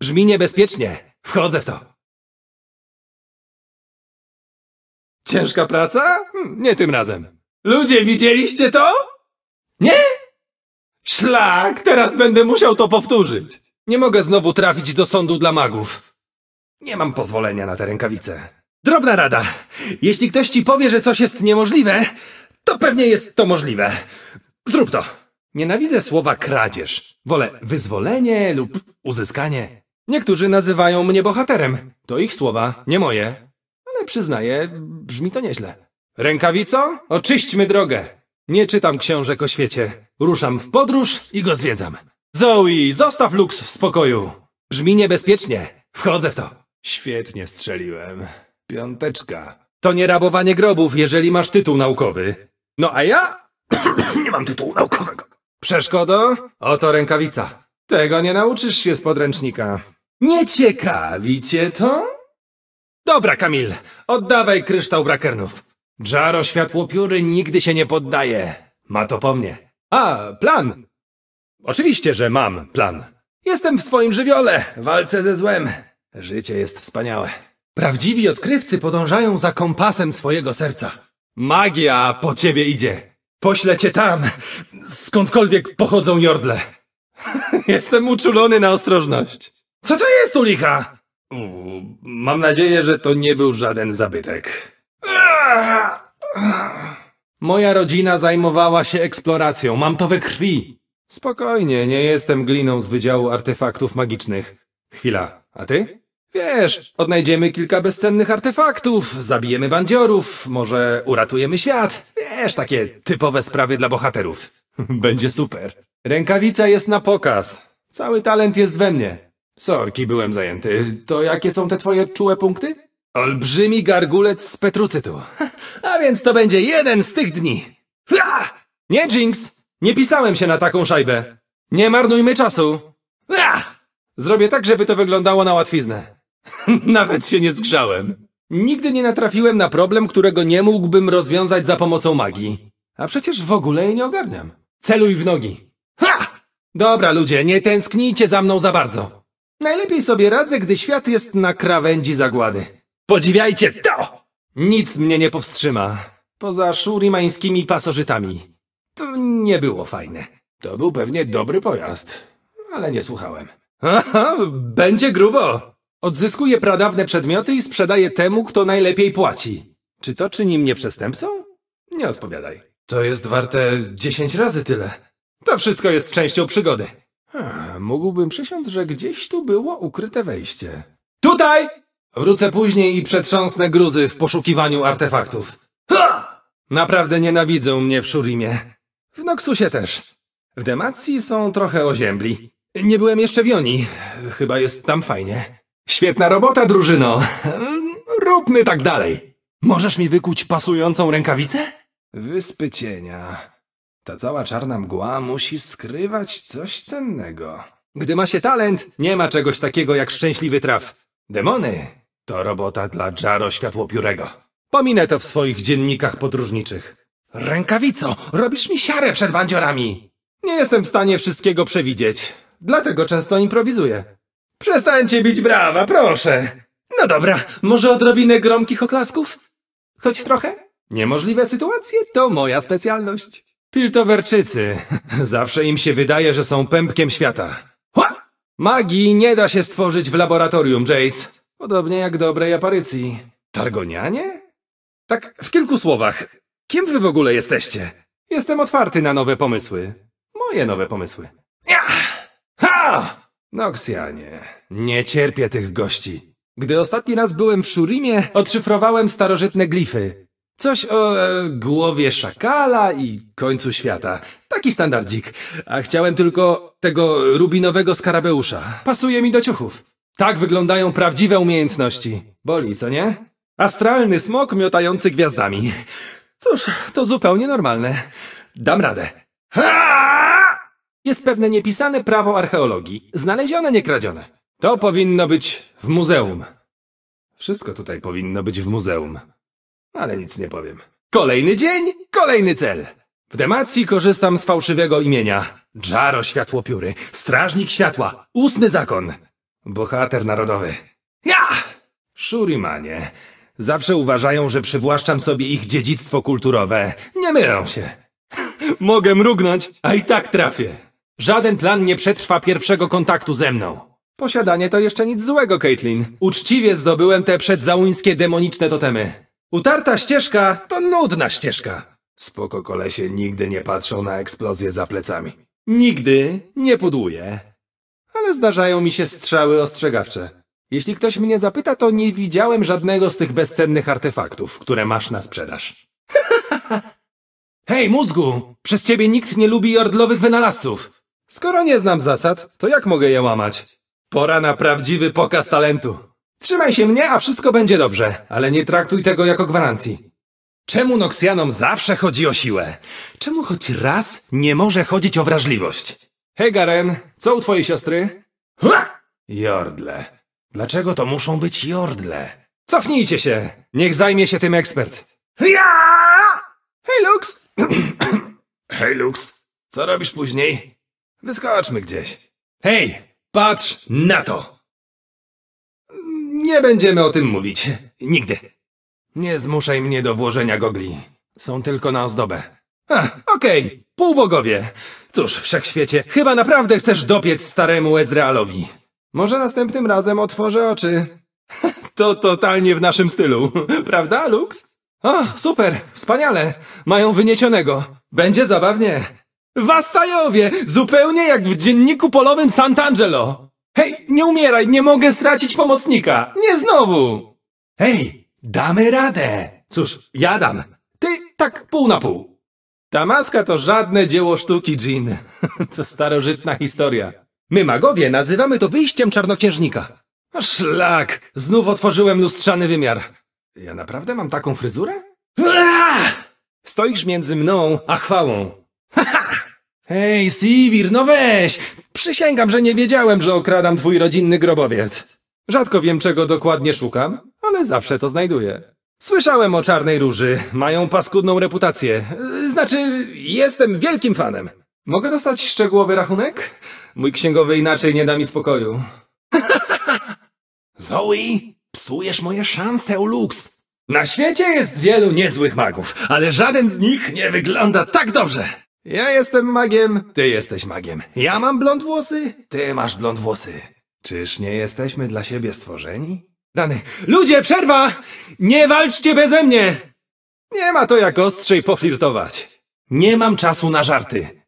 Brzmi niebezpiecznie. Wchodzę w to. Ciężka praca? Nie tym razem. Ludzie, widzieliście to? Nie? Szlak, teraz będę musiał to powtórzyć. Nie mogę znowu trafić do sądu dla magów. Nie mam pozwolenia na te rękawice. Drobna rada. Jeśli ktoś ci powie, że coś jest niemożliwe, to pewnie jest to możliwe. Zrób to. Nienawidzę słowa kradzież. Wolę wyzwolenie lub uzyskanie. Niektórzy nazywają mnie bohaterem. To ich słowa, nie moje. Ale przyznaję, brzmi to nieźle. Rękawico, oczyśćmy drogę. Nie czytam książek o świecie. Ruszam w podróż i go zwiedzam. Zoe, zostaw Lux w spokoju. Brzmi niebezpiecznie. Wchodzę w to. Świetnie strzeliłem. Piąteczka. To nie rabowanie grobów, jeżeli masz tytuł naukowy. No a ja... nie mam tytułu naukowego. Przeszkodo? Oto rękawica. Tego nie nauczysz się z podręcznika. Nie ciekawi cię to? Dobra, Kamil. Oddawaj kryształ brakernów. Jaro Światłopióry nigdy się nie poddaje. Ma to po mnie. A, plan. Oczywiście, że mam plan. Jestem w swoim żywiole. Walczę ze złem. Życie jest wspaniałe. Prawdziwi odkrywcy podążają za kompasem swojego serca. Magia po ciebie idzie. Poślę cię tam, skądkolwiek pochodzą jordle. Jestem uczulony na ostrożność. Co to jest u licha? Mam nadzieję, że to nie był żaden zabytek. Moja rodzina zajmowała się eksploracją, mam to we krwi. Spokojnie, nie jestem gliną z Wydziału Artefaktów Magicznych. Chwila, a ty? Wiesz, odnajdziemy kilka bezcennych artefaktów, zabijemy bandziorów, może uratujemy świat. Wiesz, takie typowe sprawy dla bohaterów. Będzie super. Rękawica jest na pokaz. Cały talent jest we mnie. Sorki, byłem zajęty. To jakie są te twoje czułe punkty? Olbrzymi gargulec z petrucytu. A więc to będzie jeden z tych dni. Ha! Nie, Jinx! Nie pisałem się na taką szajbę. Nie marnujmy czasu. Ha! Zrobię tak, żeby to wyglądało na łatwiznę. Nawet się nie zgrzałem. Nigdy nie natrafiłem na problem, którego nie mógłbym rozwiązać za pomocą magii. A przecież w ogóle jej nie ogarniam. Celuj w nogi. Ha! Dobra, ludzie, nie tęsknijcie za mną za bardzo. Najlepiej sobie radzę, gdy świat jest na krawędzi zagłady. Podziwiajcie to! Nic mnie nie powstrzyma. Poza szurimańskimi pasożytami. To nie było fajne. To był pewnie dobry pojazd. Ale nie słuchałem. Aha, będzie grubo. Odzyskuje pradawne przedmioty i sprzedaje temu, kto najlepiej płaci. Czy to czyni mnie przestępcą? Nie odpowiadaj. To jest warte 10 razy tyle. To wszystko jest częścią przygody. Mógłbym przysiąc, że gdzieś tu było ukryte wejście. Tutaj! Wrócę później i przetrząsnę gruzy w poszukiwaniu artefaktów. Ha! Naprawdę nienawidzą mnie w Shurimie. W Noxusie też. W Demacji są trochę oziębli. Nie byłem jeszcze w Jonii. Chyba jest tam fajnie. Świetna robota, drużyno. Róbmy tak dalej. Możesz mi wykuć pasującą rękawicę? Wyspy Cienia. Ta cała czarna mgła musi skrywać coś cennego. Gdy ma się talent, nie ma czegoś takiego jak szczęśliwy traf. Demony to robota dla Jaro Światłopiórego. Pominę to w swoich dziennikach podróżniczych. Rękawico, robisz mi siarę przed bandziorami. Nie jestem w stanie wszystkiego przewidzieć. Dlatego często improwizuję. Przestańcie bić brawa, proszę. No dobra, może odrobinę gromkich oklasków? Choć trochę? Niemożliwe sytuacje to moja specjalność. Piltowerczycy. Zawsze im się wydaje, że są pępkiem świata. Ha! Magii nie da się stworzyć w laboratorium, Jace. Podobnie jak dobrej aparycji. Targonianie? Tak w kilku słowach. Kim wy w ogóle jesteście? Jestem otwarty na nowe pomysły. Moje nowe pomysły. Ja! Ha! Noxianie, nie cierpię tych gości. Gdy ostatni raz byłem w Shurimie, odszyfrowałem starożytne glify. Coś o głowie szakala i końcu świata. Taki standardzik. A chciałem tylko tego rubinowego skarabeusza. Pasuje mi do ciuchów. Tak wyglądają prawdziwe umiejętności. Boli, co nie? Astralny smok miotający gwiazdami. Cóż, to zupełnie normalne. Dam radę. Ha! Jest pewne niepisane prawo archeologii. Znalezione, nie kradzione. To powinno być w muzeum. Wszystko tutaj powinno być w muzeum. Ale nic nie powiem. Kolejny dzień, kolejny cel. W Demacji korzystam z fałszywego imienia. Jaro Światłopióry, strażnik światła, 8. zakon. Bohater narodowy. Ja! Shurimanie. Zawsze uważają, że przywłaszczam sobie ich dziedzictwo kulturowe. Nie mylą się. Mogę mrugnąć, a i tak trafię. Żaden plan nie przetrwa pierwszego kontaktu ze mną. Posiadanie to jeszcze nic złego, Caitlin. Uczciwie zdobyłem te przedzałuńskie demoniczne totemy. Utarta ścieżka to nudna ścieżka. Spoko, kolesie nigdy nie patrzą na eksplozję za plecami. Nigdy nie pudłuję. Ale zdarzają mi się strzały ostrzegawcze. Jeśli ktoś mnie zapyta, to nie widziałem żadnego z tych bezcennych artefaktów, które masz na sprzedaż. Hej, mózgu! Przez ciebie nikt nie lubi jordlowych wynalazców. Skoro nie znam zasad, to jak mogę je łamać? Pora na prawdziwy pokaz talentu. Trzymaj się mnie, a wszystko będzie dobrze, ale nie traktuj tego jako gwarancji. Czemu Noxianom zawsze chodzi o siłę? Czemu choć raz nie może chodzić o wrażliwość? Hej, Garen, co u twojej siostry? Jordle. Dlaczego to muszą być jordle? Cofnijcie się! Niech zajmie się tym ekspert. Hej, Lux! Hej, Lux. Co robisz później? Wyskoczmy gdzieś. Hej, patrz na to! Nie będziemy o tym mówić. Nigdy. Nie zmuszaj mnie do włożenia gogli. Są tylko na ozdobę. Okej. Półbogowie. Cóż, wszechświecie, chyba naprawdę chcesz dopiec staremu Ezrealowi. Może następnym razem otworzę oczy. To totalnie w naszym stylu. Prawda, Lux? O, super, wspaniale. Mają wyniesionego. Będzie zabawnie. Vastajowie! Zupełnie jak w dzienniku polowym Sant'Angelo. Hej, nie umieraj, nie mogę stracić pomocnika. Nie znowu. Hej, damy radę. Cóż, ja dam. Ty tak pół na pół. Ta maska to żadne dzieło sztuki, Jean. To starożytna historia. My, magowie, nazywamy to wyjściem czarnoksiężnika. Szlak! Znów otworzyłem lustrzany wymiar. Ja naprawdę mam taką fryzurę? Stoisz między mną a chwałą. Hej, Sivir, no weź! Przysięgam, że nie wiedziałem, że okradam twój rodzinny grobowiec. Rzadko wiem, czego dokładnie szukam, ale zawsze to znajduję. Słyszałem o Czarnej Róży. Mają paskudną reputację. Znaczy, jestem wielkim fanem. Mogę dostać szczegółowy rachunek? Mój księgowy inaczej nie da mi spokoju. Zoe, psujesz moje szanse u Lux. Na świecie jest wielu niezłych magów, ale żaden z nich nie wygląda tak dobrze. Ja jestem magiem, ty jesteś magiem. Ja mam blond włosy, ty masz blond włosy. Czyż nie jesteśmy dla siebie stworzeni? Rany. Ludzie, przerwa! Nie walczcie beze mnie! Nie ma to jak ostrzej poflirtować. Nie mam czasu na żarty.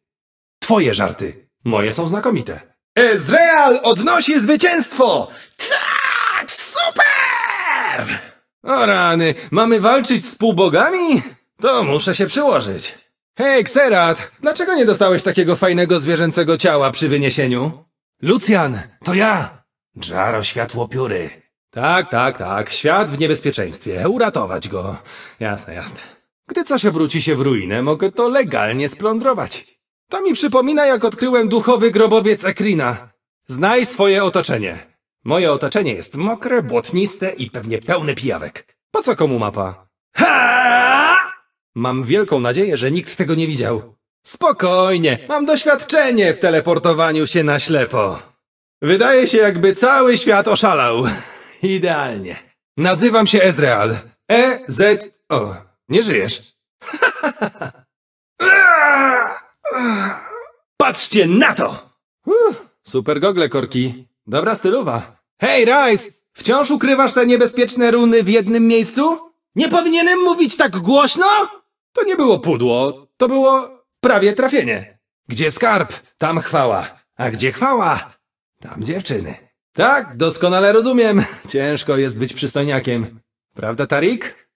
Twoje żarty. Moje są znakomite. Ezreal odnosi zwycięstwo! Tak, super! O rany, mamy walczyć z półbogami? To muszę się przyłożyć. Hej, Xayah, dlaczego nie dostałeś takiego fajnego zwierzęcego ciała przy wyniesieniu? Lucian, to ja! Jaro Światłopióry. Tak, świat w niebezpieczeństwie, uratować go. Jasne. Gdy coś obróci się w ruinę, mogę to legalnie splądrować. To mi przypomina, jak odkryłem duchowy grobowiec Ekrina. Znaj swoje otoczenie. Moje otoczenie jest mokre, błotniste i pewnie pełne pijawek. Po co komu mapa? Mam wielką nadzieję, że nikt tego nie widział. Spokojnie, mam doświadczenie w teleportowaniu się na ślepo. Wydaje się, jakby cały świat oszalał. Idealnie. Nazywam się Ezreal. O, nie żyjesz. Patrzcie na to! Super gogle, Korki. Dobra stylowa. Hej, Rice! Wciąż ukrywasz te niebezpieczne runy w jednym miejscu? Nie powinienem mówić tak głośno? To nie było pudło. To było prawie trafienie. Gdzie skarb, tam chwała. A gdzie chwała, tam dziewczyny. Tak, doskonale rozumiem. Ciężko jest być przystojniakiem. Prawda, Tarik?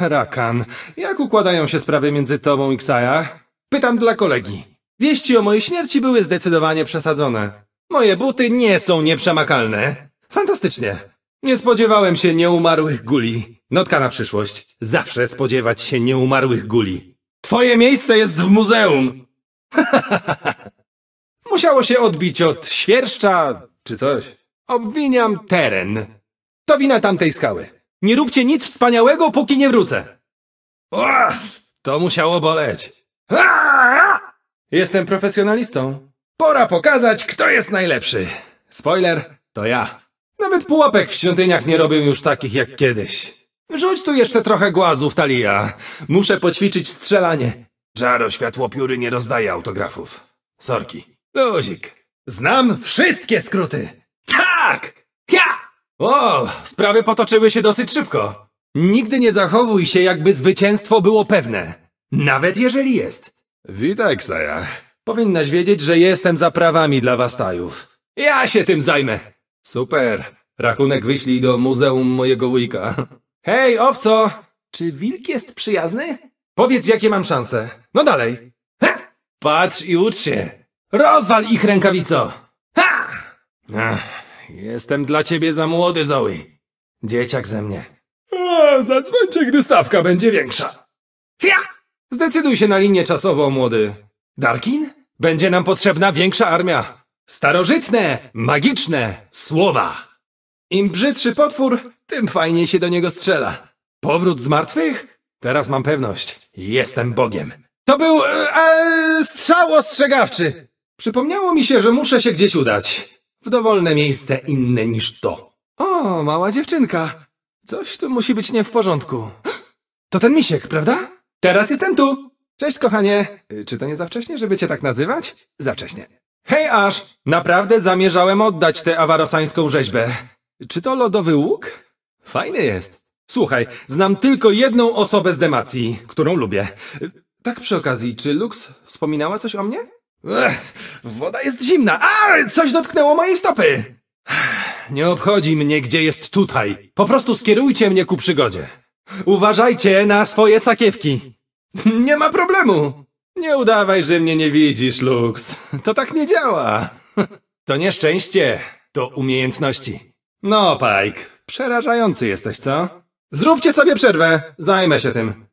Rakan. Jak układają się sprawy między tobą i Xayah? Pytam dla kolegi. Wieści o mojej śmierci były zdecydowanie przesadzone. Moje buty nie są nieprzemakalne. Fantastycznie. Nie spodziewałem się nieumarłych guli. Notka na przyszłość. Zawsze spodziewać się nieumarłych guli. Twoje miejsce jest w muzeum. Musiało się odbić od świerszcza czy coś. Obwiniam teren. To wina tamtej skały. Nie róbcie nic wspaniałego, póki nie wrócę. To musiało boleć. Jestem profesjonalistą. Pora pokazać, kto jest najlepszy. Spoiler, To ja. Nawet pułapek w świątyniach nie robię już takich jak kiedyś. Rzuć tu jeszcze trochę głazów, Talia. Muszę poćwiczyć strzelanie. Jaro Światłopióry nie rozdaje autografów. Sorki. Luzik. Znam wszystkie skróty. Tak! Ja! O, sprawy potoczyły się dosyć szybko. Nigdy nie zachowuj się, jakby zwycięstwo było pewne. Nawet jeżeli jest. Witaj, Xayah. Powinnaś wiedzieć, że jestem za prawami dla Vastajów. Ja się tym zajmę. Super. Rachunek wyślij do muzeum mojego wujka. Hej, owco! Czy wilk jest przyjazny? Powiedz, jakie mam szanse. No dalej. Ha! Patrz i ucz się. Rozwal ich, rękawico! Ha! Ach, jestem dla ciebie za młody, Zoe. Dzieciak ze mnie. A, zadzwońcie, gdy stawka będzie większa. Ja! Zdecyduj się na linię czasową, młody. Darkin? Będzie nam potrzebna większa armia. Starożytne, magiczne słowa. Im brzydszy potwór, tym fajniej się do niego strzela. Powrót z martwych? Teraz mam pewność. Jestem Bogiem. To był strzał ostrzegawczy. Przypomniało mi się, że muszę się gdzieś udać. W dowolne miejsce inne niż to. O, mała dziewczynka. Coś tu musi być nie w porządku. To ten misiek, prawda? Teraz jestem tu. Cześć, kochanie. Czy to nie za wcześnie, żeby cię tak nazywać? Za wcześnie. Hej, Ash. Naprawdę zamierzałem oddać tę awarosańską rzeźbę. Czy to lodowy łuk? Fajny jest. Słuchaj, znam tylko jedną osobę z Demacji, którą lubię. Tak przy okazji, czy Lux wspominała coś o mnie? Ech, woda jest zimna. A, coś dotknęło mojej stopy. Nie obchodzi mnie, gdzie jest tutaj. Po prostu skierujcie mnie ku przygodzie. Uważajcie na swoje sakiewki. Nie ma problemu. Nie udawaj, że mnie nie widzisz, Lux. To tak nie działa. To nieszczęście. To umiejętności. No, Pike, przerażający jesteś, co? Zróbcie sobie przerwę. Zajmę się tym.